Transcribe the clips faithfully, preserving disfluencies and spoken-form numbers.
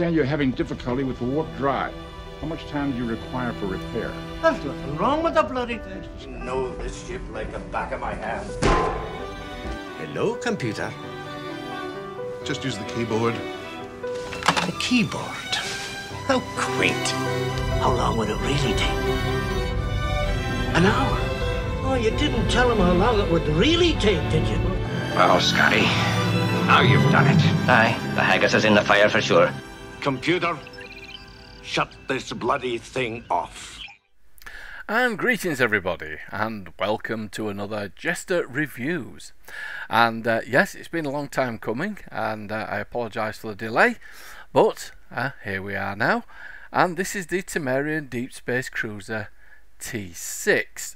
understand you're having difficulty with the warp drive. How much time do you require for repair? There's nothing wrong with the bloody thing. I know this ship like the back of my hand. Hello, computer. Just use the keyboard. The keyboard? How quaint. How long would it really take? An hour? Oh, you didn't tell him how long it would really take, did you? Oh, Scotty. Now you've done it. Aye, the haggis is in the fire for sure. Computer, shut this bloody thing off. And greetings, everybody, and welcome to another Jester Reviews. And uh, yes, it's been a long time coming, and uh, I apologise for the delay, but uh, here we are now. And this is the Tamarian Deep Space Cruiser T six,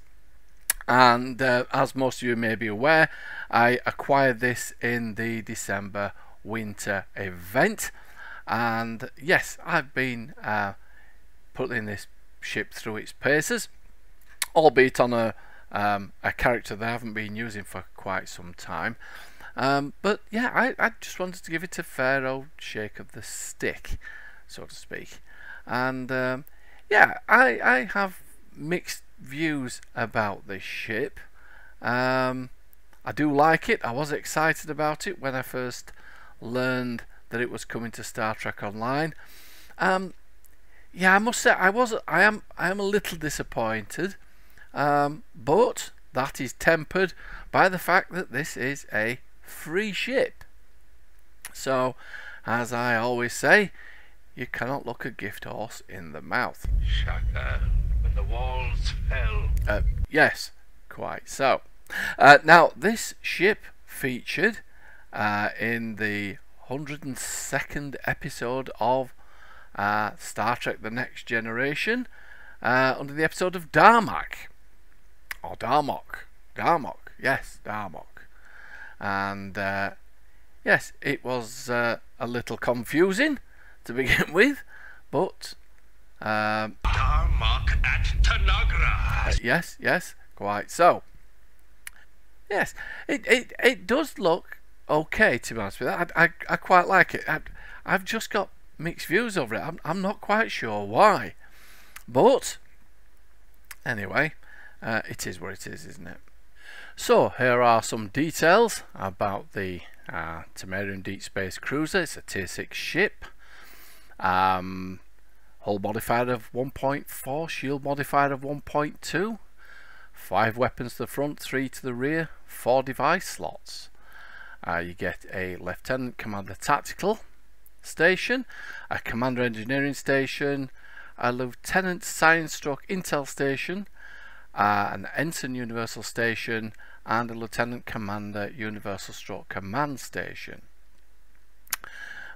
and uh, as most of you may be aware, I acquired this in the December winter event, and yes, I've been uh, putting this ship through its paces, albeit on a, um, a character that I haven't been using for quite some time, um, but yeah, I, I just wanted to give it a fair old shake of the stick, so to speak. And um, yeah, I, I have mixed views about this ship. um, I do like it. I was excited about it when I first learned that it was coming to Star Trek Online. Um, yeah, I must say I was I am I am a little disappointed, um, but that is tempered by the fact that this is a free ship. So, as I always say, you cannot look a gift horse in the mouth. Shaka. The walls fell. Uh, yes, quite so. Uh, now, this ship featured uh, in the one hundred and second episode of uh, Star Trek: The Next Generation, uh, under the episode of Darmok, or Darmok, Darmok, yes, Darmok. And uh, yes, it was uh, a little confusing to begin with, but. Um, Darmok at Tanagra. Uh, yes, yes, quite so. Yes, it it it does look okay, to be honest with you. I I, I quite like it. I, I've just got mixed views over it. I'm I'm not quite sure why, but anyway, uh, it is what it is, isn't it? So here are some details about the uh, Tamarian Deep Space Cruiser. It's a tier six ship. Um. Hull modifier of one point four, shield modifier of one point two, five weapons to the front, three to the rear, four device slots. Uh, you get a Lieutenant Commander Tactical Station, a Commander Engineering Station, a Lieutenant Science Stroke Intel Station, uh, an Ensign Universal Station, and a Lieutenant Commander Universal Stroke Command Station.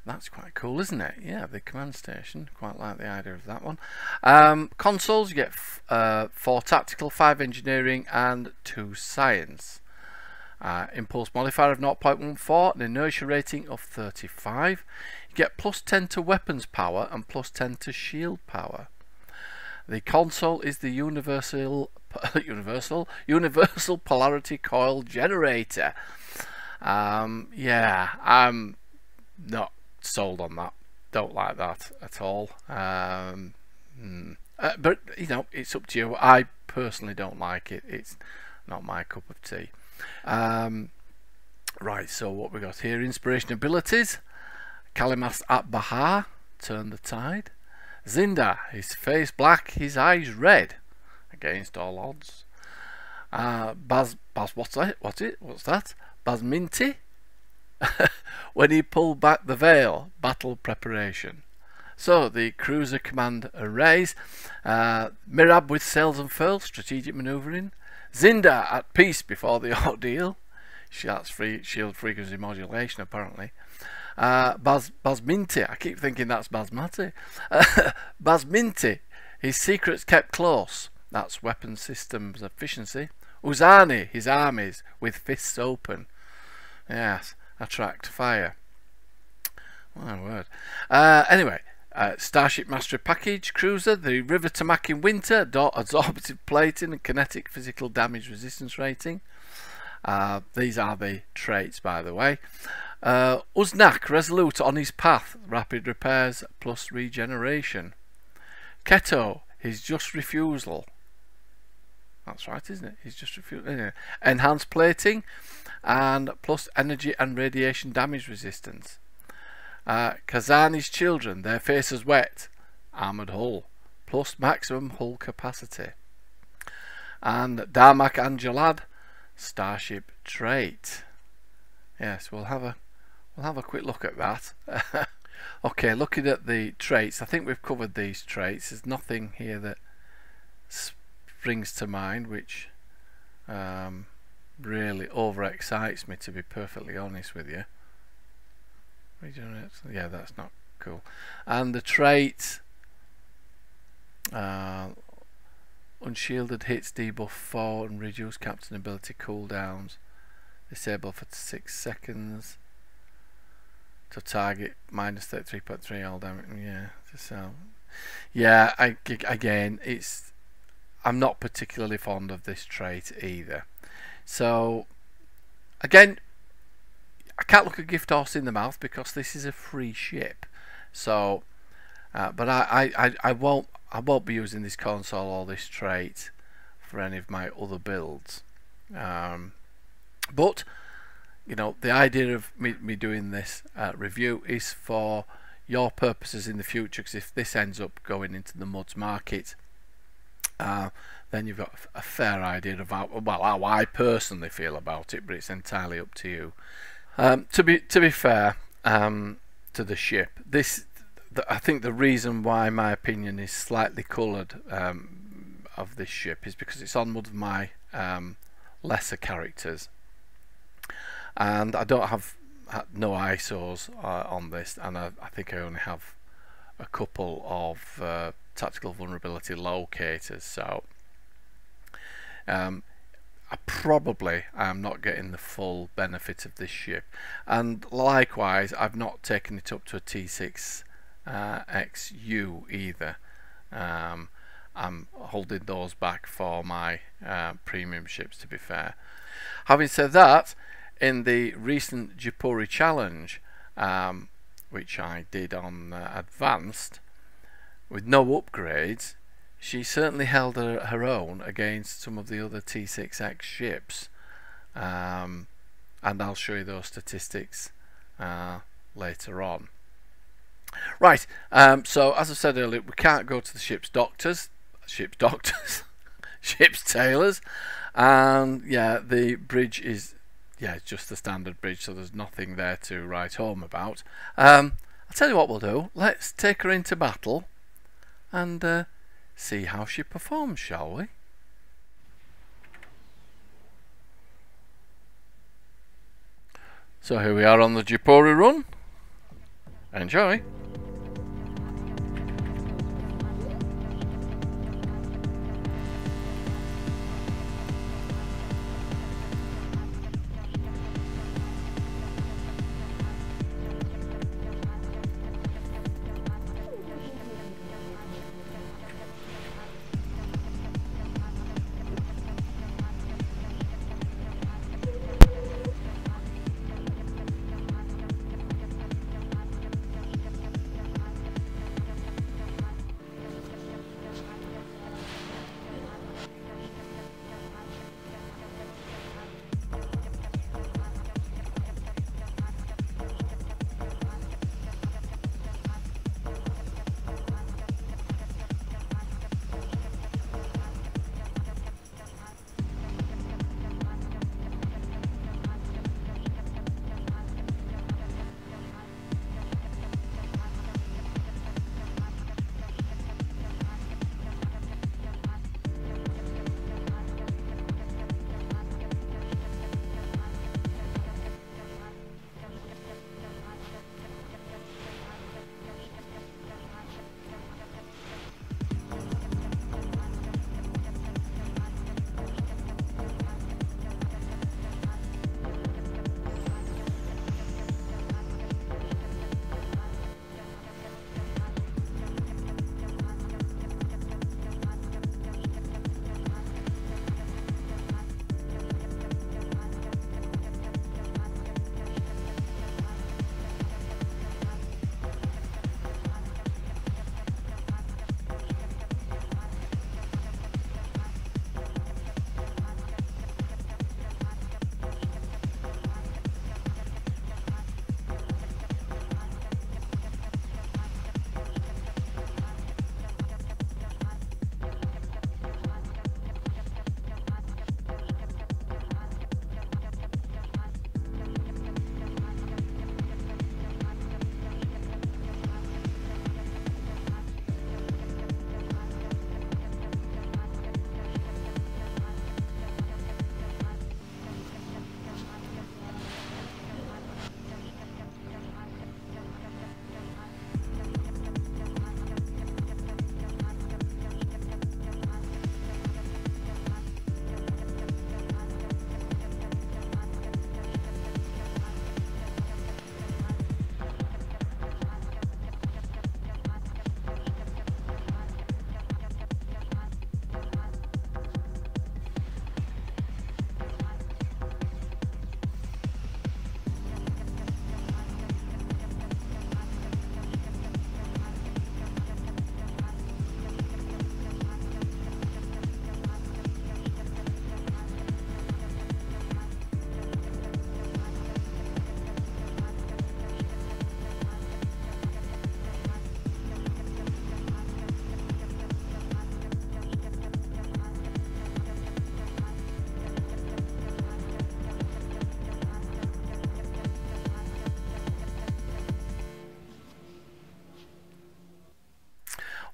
That's quite cool, isn't it? Yeah, the command station. Quite like the idea of that one. Um, consoles, you get f uh, four tactical, five engineering, and two science. Uh, impulse modifier of zero point one four, an inertia rating of thirty-five. You get plus ten to weapons power and plus ten to shield power. The console is the universal, universal, universal polarity coil generator. Um, yeah, I'm not sold on that. Don't like that at all. Um, mm. uh, but you know, it's up to you. I personally don't like it. It's not my cup of tea. Um, right, so what we got here: inspiration abilities, Kalimas at Baha, turn the tide. Zinda, his face black, his eyes red, against all odds. Uh, Baz, Baz, what's that? What's it? What's that? Bazminti. When he pulled back the veil, battle preparation. So the cruiser command arrays: uh, Mirab with sails and furl, strategic manoeuvring. Zinda at peace before the ordeal. That's free shield frequency modulation, apparently. Uh, Baz Bazminti, I keep thinking that's Basmati. Uh, Bazminti, his secrets kept close. That's weapon systems efficiency. Uzani, his armies with fists open. Yes. Attract fire. My word. Uh, anyway, uh, Starship Mastery Package Cruiser, the River Tamaki Winter, absorptive plating and kinetic physical damage resistance rating. Uh, these are the traits, by the way. Uh, Uznak, resolute on his path, rapid repairs plus regeneration. Keto, his just refusal. That's right, isn't it? He's just refusal. Anyway. Enhanced plating and plus energy and radiation damage resistance. Uh, Kazani's children, their faces wet, armoured hull, plus maximum hull capacity. And Darmok and Jalad, starship trait. Yes, we'll have a we'll have a quick look at that. Okay, looking at the traits, I think we've covered these traits. There's nothing here that springs to mind which um, really overexcites me, to be perfectly honest with you. Yeah, that's not cool. And the trait uh, unshielded hits debuff four and reduce captain ability cooldowns. Disable for six seconds. To target minus thirty-three point three all damage. Yeah, so yeah, I, again, it's I'm not particularly fond of this trait either. So again, I can't look a gift horse in the mouth because this is a free ship. So, uh, but I, I, I won't I won't be using this console or this trait for any of my other builds. Um, but you know, the idea of me, me doing this uh, review is for your purposes in the future, because if this ends up going into the MUDS market, uh, then you've got a fair idea of how, well, how I personally feel about it, but it's entirely up to you. Um, to be to be fair um, to the ship, this the, I think the reason why my opinion is slightly coloured um, of this ship is because it's on one of my um, lesser characters, and I don't have no I S Os uh, on this, and I, I think I only have a couple of uh, tactical vulnerability locators, so um, I probably am not getting the full benefit of this ship. And likewise, I've not taken it up to a T six X U uh, either. Um, I'm holding those back for my uh, premium ships, to be fair. Having said that, in the recent Japori challenge, um, which I did on uh, advanced, with no upgrades, she certainly held her, her own against some of the other T six X ships, um, and I'll show you those statistics uh, later on. Right, um, so as I said earlier, we can't go to the ship's doctors, ship's doctors, ship's tailors, and yeah, the bridge is yeah it's just the standard bridge, so there's nothing there to write home about. Um, I'll tell you what we'll do. Let's take her into battle and Uh, see how she performs, shall we? So here we are on the Japori run. Enjoy!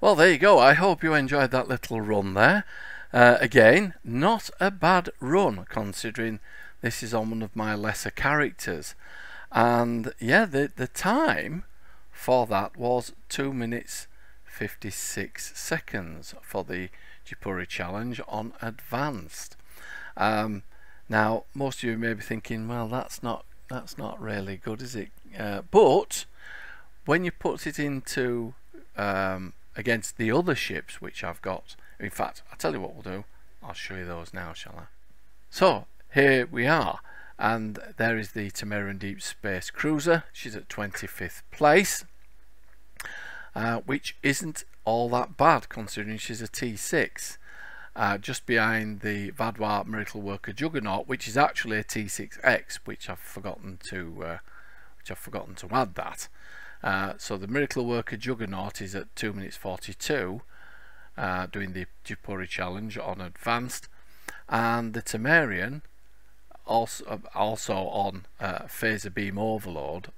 Well, there you go. I hope you enjoyed that little run there. Uh, again, not a bad run considering this is on one of my lesser characters. And yeah, the, the time for that was two minutes fifty-six seconds for the Japori challenge on advanced. Um, now, most of you may be thinking, well, that's not that's not really good, is it? Uh, but when you put it into um, against the other ships which I've got, in fact, I'll tell you what we'll do. I'll show you those now, shall I? So here we are, and there is the Tamarian Deep Space Cruiser. She's at twenty-fifth place, uh, which isn't all that bad considering she's a T six, uh, just behind the Vaadwaur Miracle Worker Juggernaut, which is actually a T six X, which I've forgotten to uh, which I've forgotten to add that. Uh, so the Miracle Worker Juggernaut is at two minutes forty-two, uh, doing the Japori challenge on advanced, and the Tamarian also also on uh, phaser beam overload.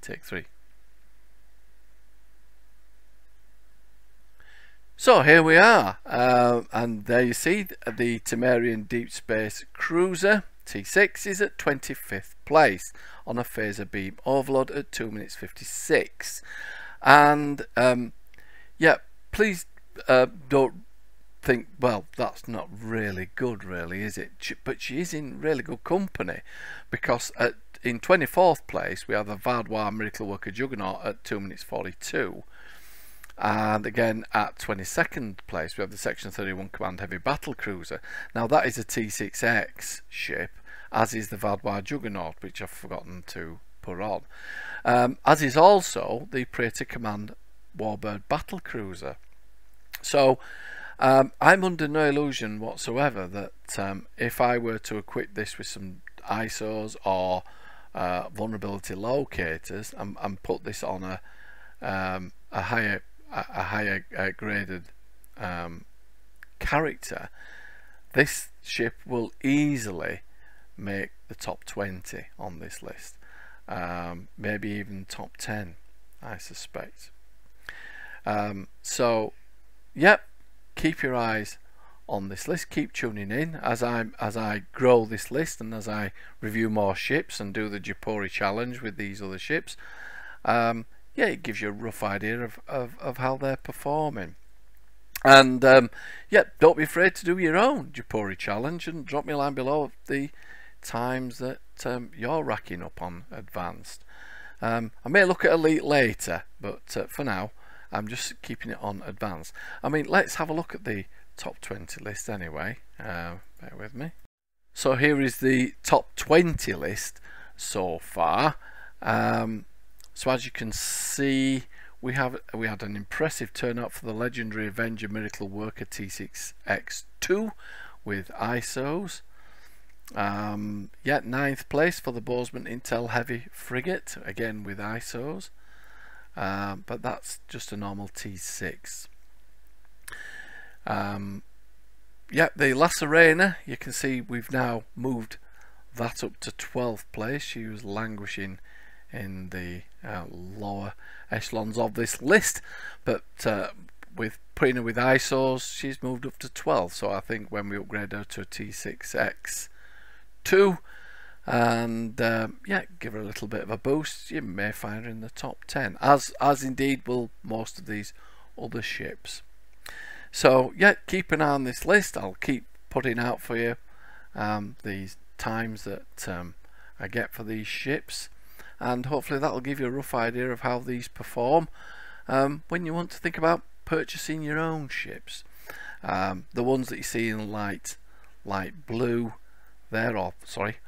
Take three. So here we are, uh, and there you see the Tamarian Deep Space Cruiser T six is at twenty-fifth place on a phaser beam overload at two minutes fifty-six. And um, yeah, please uh, don't think, well, that's not really good, really, is it? But she is in really good company, because at in twenty-fourth place we have the Vaadwaur Miracle Worker Juggernaut at two minutes forty-two, and again at twenty-second place we have the Section thirty-one Command Heavy Battle Cruiser. Now that is a T six X ship, as is the Vaadwaur Juggernaut, which I've forgotten to put on, um, as is also the Praetor Command Warbird Battle Cruiser. So um, I'm under no illusion whatsoever that um, if I were to equip this with some I S Os or Uh, vulnerability locators and, and put this on a um, a higher a, a higher uh, graded um, character, this ship will easily make the top twenty on this list, um, maybe even top ten, I suspect. Um, so yep, keep your eyes on this list, keep tuning in as I as I grow this list and as I review more ships and do the Japori challenge with these other ships. Um, yeah, it gives you a rough idea of, of, of how they're performing. And um, yeah, don't be afraid to do your own Japori challenge and drop me a line below the times that um, you're racking up on advanced. Um, I may look at elite later, but uh, for now I'm just keeping it on advanced. I mean, let's have a look at the top twenty list anyway. Uh, bear with me. So here is the top twenty list so far. Um, so as you can see, we have we had an impressive turnout for the legendary Avenger Miracle Worker T six X two with I S Os. Um, yet yeah, ninth place for the Bozeman Intel Heavy Frigate, again with I S Os, uh, but that's just a normal T six. Um, yeah, the La Sirena, you can see we've now moved that up to twelfth place. She was languishing in the uh, lower echelons of this list, but uh, with putting her with I S Os, she's moved up to twelfth. So I think when we upgrade her to a T six X two and um, yeah, give her a little bit of a boost, you may find her in the top ten, as as indeed will most of these other ships. So yeah, keep an eye on this list. I'll keep putting out for you um, these times that um, I get for these ships, and hopefully that'll give you a rough idea of how these perform um, when you want to think about purchasing your own ships. Um, the ones that you see in light light blue there, or sorry,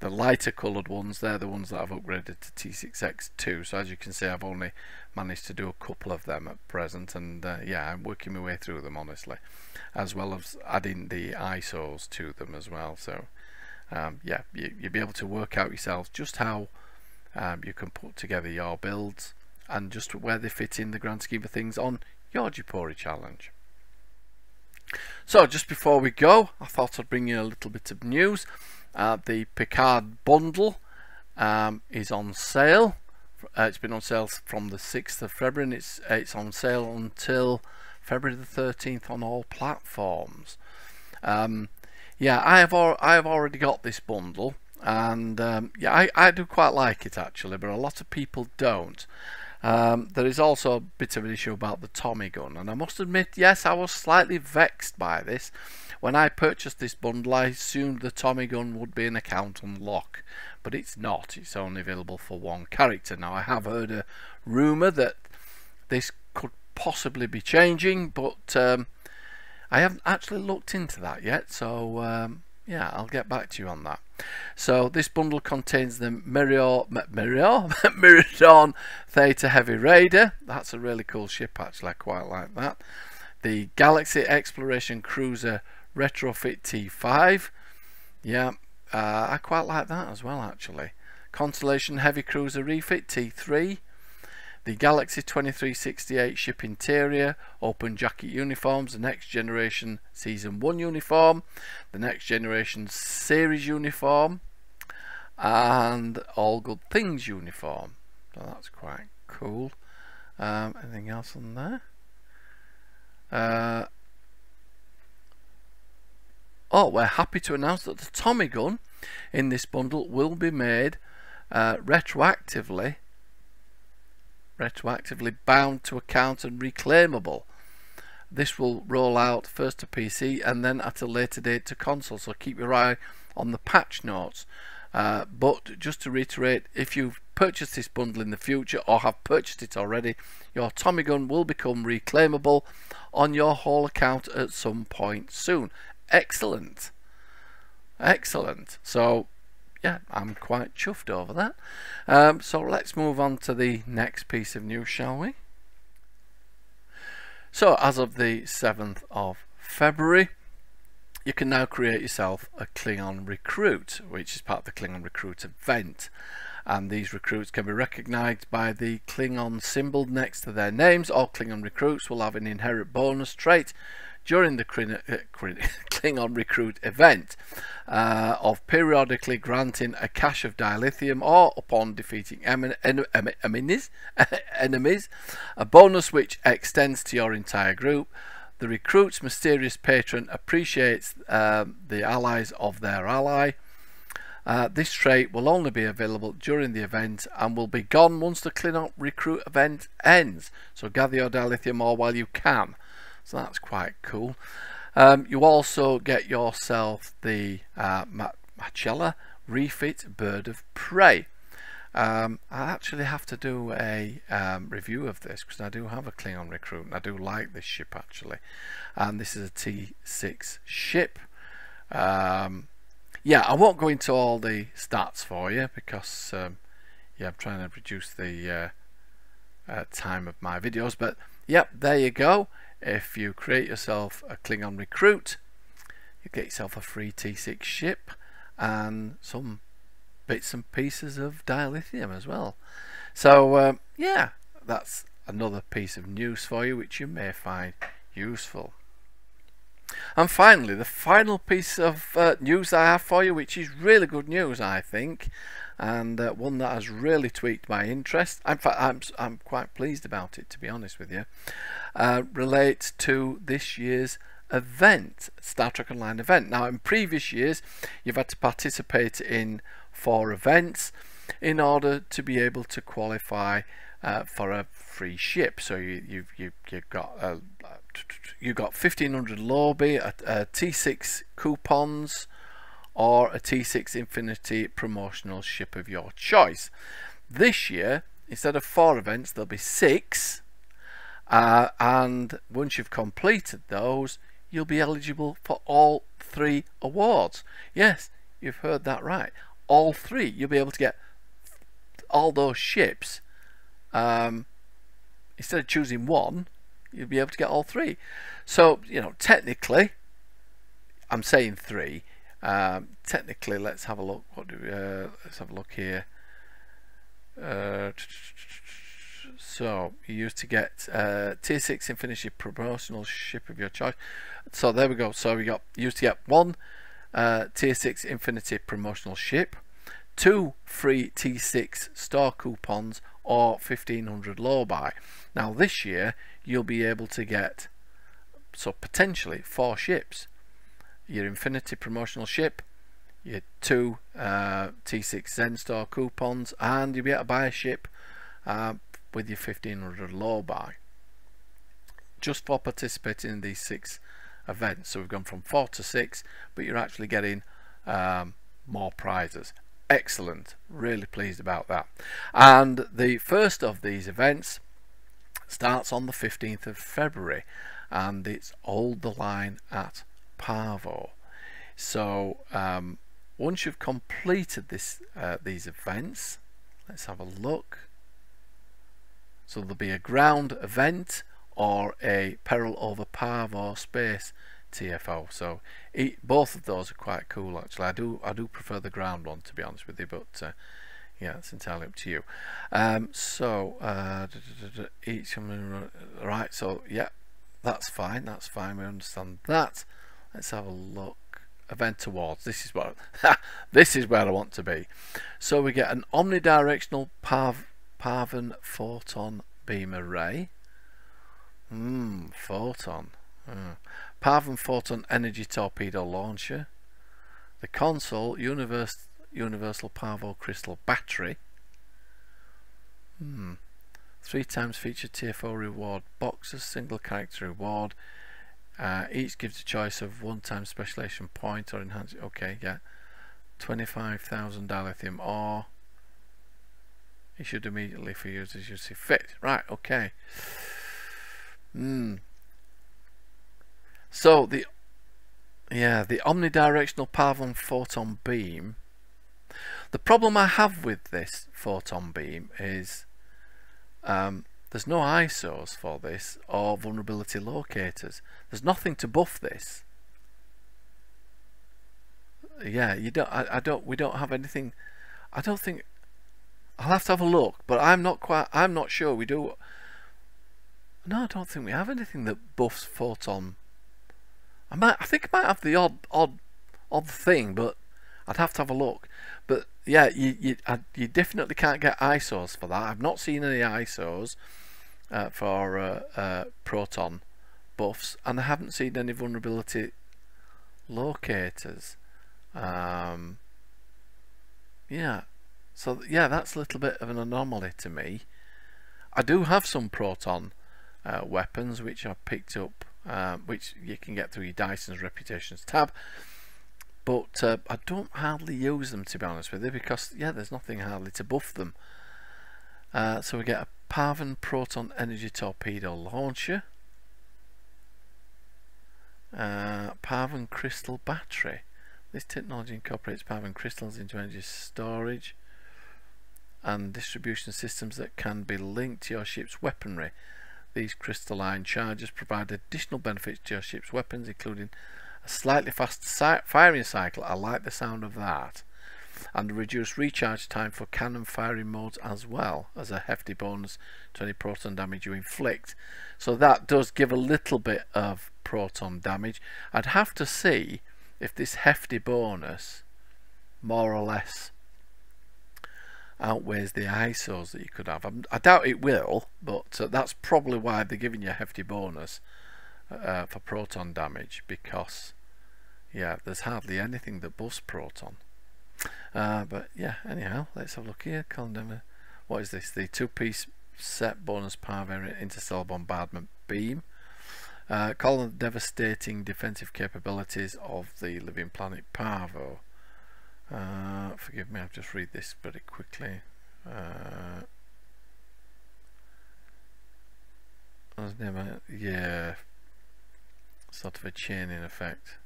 the lighter coloured ones, they're the ones that I've upgraded to T six X two. So as you can see, I've only managed to do a couple of them at present, and uh, yeah, I'm working my way through them honestly, as well as adding the I S Os to them as well. So um, yeah, you, you'll be able to work out yourself just how um, you can put together your builds and just where they fit in the grand scheme of things on your Japori challenge. So just before we go, I thought I'd bring you a little bit of news. Uh, the Picard bundle um, is on sale Uh, it's been on sale from the sixth of February, and it's, it's on sale until February the thirteenth on all platforms. Um, yeah, I have al I have already got this bundle, and um, yeah, I, I do quite like it actually, but a lot of people don't. Um, there is also a bit of an issue about the Tommy gun, and I must admit, yes, I was slightly vexed by this. When I purchased this bundle, I assumed the Tommy gun would be an account unlock, but it's not. It's only available for one character. Now, I have heard a rumour that this could possibly be changing, but um, I haven't actually looked into that yet, so um, yeah, I'll get back to you on that. So this bundle contains the Mirador, Mirador Theta Heavy Raider. That's a really cool ship actually, I quite like that. The Galaxy Exploration Cruiser Retrofit T five, yeah, uh, I quite like that as well actually. Constellation Heavy Cruiser Refit T three, the Galaxy twenty-three sixty-eight ship interior, open jacket uniforms, the Next Generation Season one uniform, the Next Generation Series uniform, and All Good Things uniform. So that's quite cool. Um, anything else on there? Uh, oh, we're happy to announce that the Tommy gun in this bundle will be made uh, retroactively retroactively bound to account and reclaimable. This will roll out first to P C and then at a later date to console, so keep your eye on the patch notes. Uh, but just to reiterate, if you've purchased this bundle in the future or have purchased it already, your Tommy gun will become reclaimable on your whole account at some point soon. Excellent, excellent. So yeah, I'm quite chuffed over that. Um, so let's move on to the next piece of news, shall we? So as of the seventh of February, you can now create yourself a Klingon recruit, which is part of the Klingon recruit event. And these recruits can be recognized by the Klingon symbol next to their names. All Klingon recruits will have an inherent bonus trait during the Klingon recruit event uh, of periodically granting a cache of dilithium, or upon defeating en en enemies, enemies, a bonus which extends to your entire group. The recruit's mysterious patron appreciates uh, the allies of their ally. Uh, this trait will only be available during the event and will be gone once the Klingon recruit event ends. So gather your dilithium ore while you can. So that's quite cool. Um, you also get yourself the uh, Machella Refit Bird of Prey. Um, I actually have to do a um, review of this because I do have a Klingon recruit and I do like this ship actually. And this is a T six ship. Um, yeah, I won't go into all the stats for you because um, yeah, I'm trying to reduce the uh, uh, time of my videos. But yep, there you go. If you create yourself a Klingon recruit, you get yourself a free T six ship and some bits and pieces of dilithium as well. So um, yeah, that's another piece of news for you which you may find useful. And finally, the final piece of uh, news I have for you, which is really good news I think, and uh, one that has really tweaked my interest. In fact, I'm, I'm quite pleased about it, to be honest with you. Uh, relates to this year's event, Star Trek Online event. Now, in previous years, you've had to participate in four events in order to be able to qualify uh, for a free ship. So you, you've, you've, you've got uh, you got fifteen hundred lobby, a, a T six coupons, or a T six Infinity promotional ship of your choice. This year, instead of four events, there'll be six, uh, and once you've completed those, you'll be eligible for all three awards. Yes, you've heard that right, all three. You'll be able to get all those ships. Um, instead of choosing one, you'll be able to get all three. So, you know, technically, I'm saying three. Um, technically, let's have a look. What do we, uh, let's have a look here. Uh, so you used to get uh, tier six Infinity promotional ship of your choice. So there we go. So we got used to get one uh, tier six Infinity promotional ship, two free T six star coupons, or fifteen hundred low buy. Now this year you'll be able to get, so potentially, four ships: your Infinity promotional ship, your two uh, T six Zen Store coupons, and you'll be able to buy a ship uh, with your fifteen hundred low buy, just for participating in these six events. So we've gone from four to six, but you're actually getting um, more prizes. Excellent, really pleased about that. And the first of these events starts on the fifteenth of February, and it's Hold the Line at Pahvo. So um, once you've completed this uh, these events, let's have a look. So there'll be a ground event or a Peril over Pahvo space T F O. So it, both of those are quite cool actually. I do I do prefer the ground one, to be honest with you, but uh, yeah, it's entirely up to you. Um, so uh, each right. So yeah, that's fine. That's fine. We understand that. Let's have a look. Event awards. This is what this is where I want to be. So we get an omnidirectional Pahv, Pahvan photon beam array. Hmm. Photon. Mm. Pahvan photon energy torpedo launcher, the console universe, universal Pahvo crystal battery, hmm. three times featured T F O reward boxes, single character reward, uh, each gives a choice of one time specialization point or enhanced. Okay, yeah, twenty-five thousand dilithium ore issued immediately for users you see fit. Right, okay. Hmm. So the yeah the omnidirectional Pahvan photon beam, the problem I have with this photon beam is um, there's no I S Os for this or vulnerability locators. There's nothing to buff this. Yeah, you don't. I, I don't. We don't have anything. I don't think. I'll have to have a look, but I'm not quite. I'm not sure we do. No, I don't think we have anything that buffs photon. I might, I think I might have the odd, odd, odd thing, but I'd have to have a look. But yeah, you you, I, you definitely can't get I S Os for that. I've not seen any I S Os uh, for uh, uh, proton buffs, and I haven't seen any vulnerability locators. Um, yeah, so yeah, that's a little bit of an anomaly to me. I do have some proton uh, weapons which I picked up. Um, which you can get through your Dyson's Reputations tab, but uh, I don't hardly use them, to be honest with you, because yeah, there's nothing hardly to buff them. Uh, so we get a Pahvan Proton Energy Torpedo Launcher, uh, Pahvan Crystal Battery. This technology incorporates Pahvan crystals into energy storage and distribution systems that can be linked to your ship's weaponry. These crystalline charges provide additional benefits to your ship's weapons, including a slightly faster si firing cycle. I like the sound of that, and a reduced recharge time for cannon firing modes, as well as a hefty bonus to any proton damage you inflict. So that does give a little bit of proton damage. I'd have to see if this hefty bonus more or less outweighs the I S Os that you could have. I doubt it will, but uh, that's probably why they're giving you a hefty bonus uh, for proton damage, because yeah, there's hardly anything that buffs proton. Uh, but yeah, anyhow, let's have a look here. Condemn, what is this? The two-piece set bonus power variant interstellar bombardment beam. Uh, column devastating defensive capabilities of the living planet Pahvo. Uh, forgive me, I've just read this pretty quickly. Uh, I was never, yeah, sort of a chaining effect.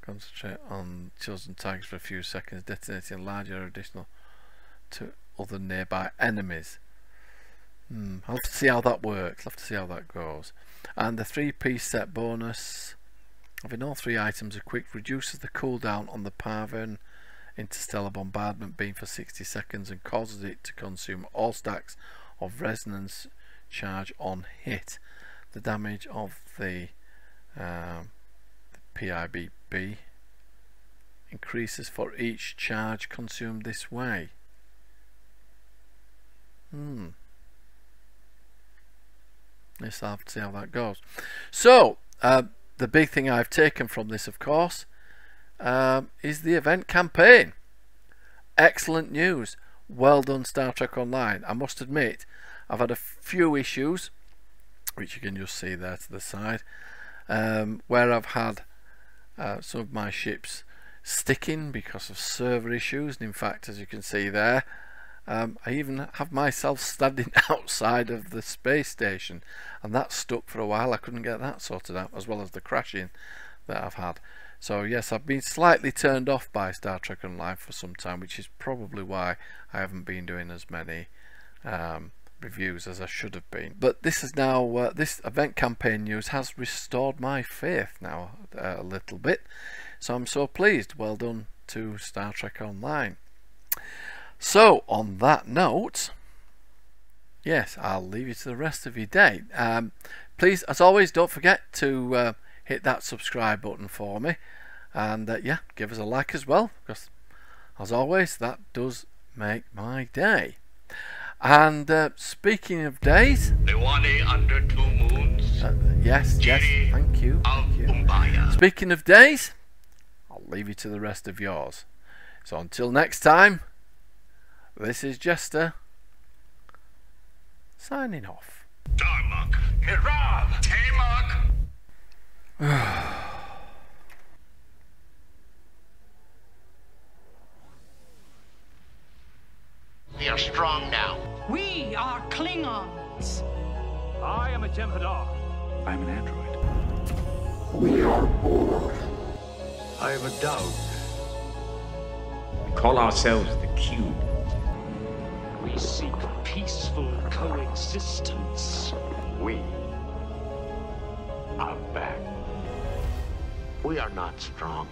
Concentrate on chosen targets for a few seconds, detonating larger or additional to other nearby enemies. Hmm, I'll have to see how that works. I'll have to see how that goes. And the three-piece set bonus. Having all three items are quick reduces the cooldown on the Pahvan interstellar bombardment beam for sixty seconds and causes it to consume all stacks of resonance charge on hit. The damage of the, um, the P I B B increases for each charge consumed this way. Hmm. Let's have to see how that goes. So, uh, the big thing I've taken from this, of course, um, is the event campaign. Excellent news. Well done, Star Trek Online. I must admit, I've had a few issues, which you can just see there to the side, um, where I've had uh, some of my ships sticking because of server issues. And in fact, as you can see there, um, I even have myself standing outside of the space station, and that stuck for a while. I couldn't get that sorted out, as well as the crashing that I've had. So yes, I've been slightly turned off by Star Trek Online for some time, which is probably why I haven't been doing as many um, reviews as I should have been. But this is now uh, this event campaign news has restored my faith now uh, a little bit, so I'm so pleased. Well done to Star Trek Online. So on that note, yes, I'll leave you to the rest of your day. Um, please, as always, don't forget to uh, hit that subscribe button for me, and uh, yeah, give us a like as well, because as always, that does make my day. And uh, speaking of days, Nihwani under two moons. Uh, yes, yes, thank you. Thank you. Speaking of days, I'll leave you to the rest of yours. So until next time, this is Jester signing off. Darmok, Mirab, Tamok. We are strong now. We are Klingons. I am a Jem'Hadar. I'm an android. We are bored. I am a dog. We call ourselves the Cube. We seek peaceful coexistence. We are back. We are not strong.